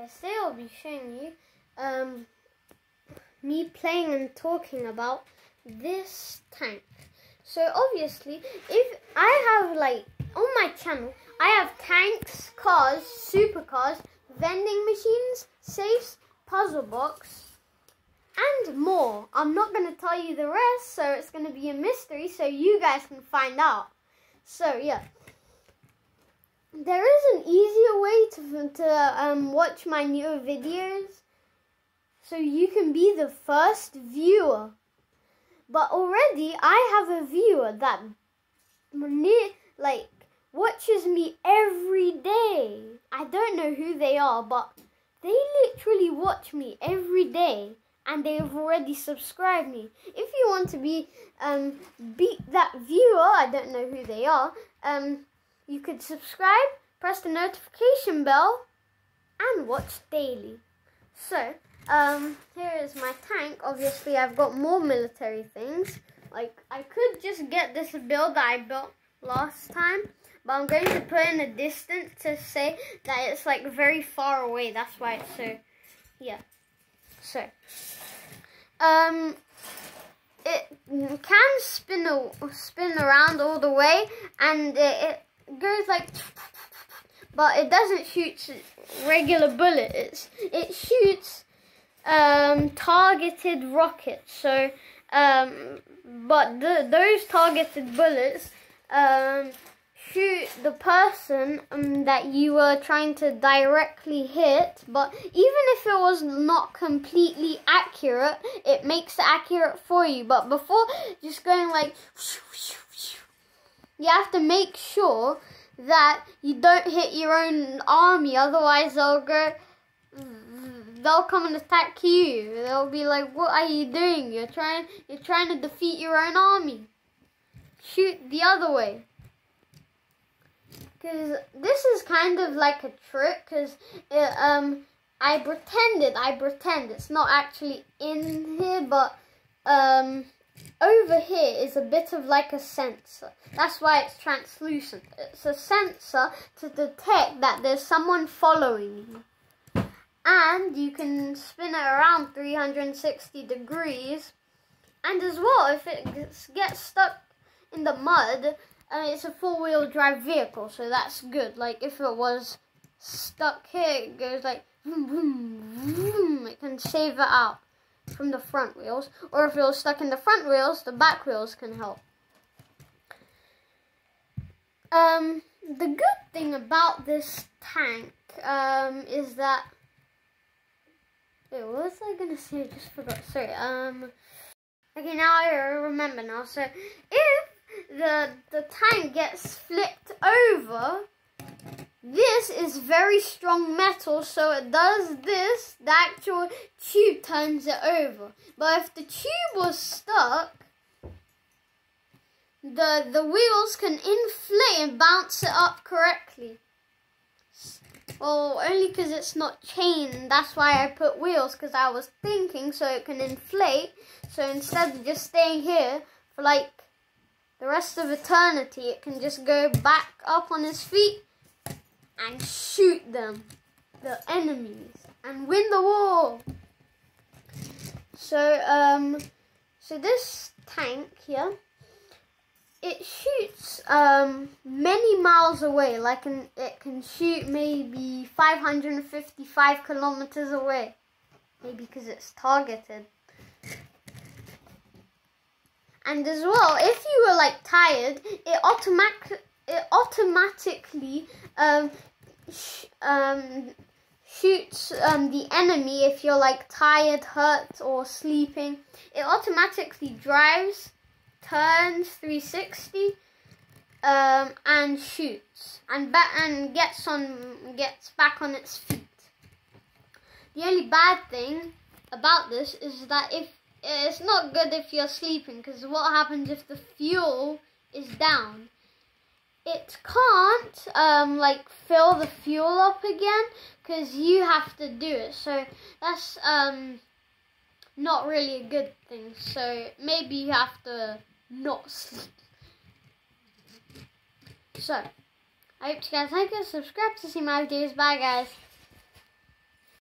Yes, today I'll be showing you me playing and talking about this tank. So obviously, if I have on my channel, I have tanks, cars, supercars, vending machines, safes, puzzle box, and more. I'm not going to tell you the rest, so it's going to be a mystery, so you guys can find out. So yeah. There is an easier way to watch my newer videos, so you can be the first viewer. But already I have a viewer that watches me every day. I don't know who they are, but they literally watch me every day, and they have already subscribed me. If you want to beat that viewer, I don't know who they are, you could subscribe, press the notification bell, and watch daily. So, here is my tank. Obviously, I've got more military things. I could just get this build that I built last time, but I'm going to put in a distance to say that it's, very far away. That's why it's so, yeah. So, it can spin around all the way, and it goes but it doesn't shoot regular bullets. It shoots targeted rockets. So but those targeted bullets shoot the person that you were trying to directly hit, but even if it was not completely accurate, it makes it accurate for you. But before just going you have to make sure that you don't hit your own army, otherwise they'll come and attack you. They'll be like, "What are you doing? You're trying to defeat your own army. Shoot the other way." Because this is kind of like a trick, because I pretend it's not actually in here, but over here is a bit of a sensor. That's why it's translucent. It's a sensor to detect that there's someone following you. And you can spin it around 360 degrees. And as well, if it gets stuck in the mud, it's a four-wheel drive vehicle, so that's good. If it was stuck here, it goes vroom, vroom, vroom. It can save it out from the front wheels, or if it was stuck in the front wheels, the back wheels can help. The good thing about this tank is that, wait, what was I gonna say? I just forgot. Sorry. Okay, now I remember now. So if the tank gets flipped over, this is very strong metal, so it does this, the actual tube turns it over. But if the tube was stuck, the wheels can inflate and bounce it up correctly. Well, only because it's not chained, that's why I put wheels, because I was thinking so it can inflate. So instead of just staying here for the rest of eternity, it can just go back up on its feet and shoot them, the enemies, and win the war. So, so this tank here, it shoots many miles away. It can shoot maybe 555 kilometers away, maybe because it's targeted. And as well, if you were tired, it automatically shoots the enemy. If you're tired, hurt, or sleeping, it automatically drives, turns 360, and shoots and gets back on its feet. The only bad thing about this is that it's not good if you're sleeping, because what happens if the fuel is down? It can't fill the fuel up again, because you have to do it. So that's not really a good thing. So maybe you have to not sleep. So I hope you guys like it. Subscribe to see my videos. Bye guys.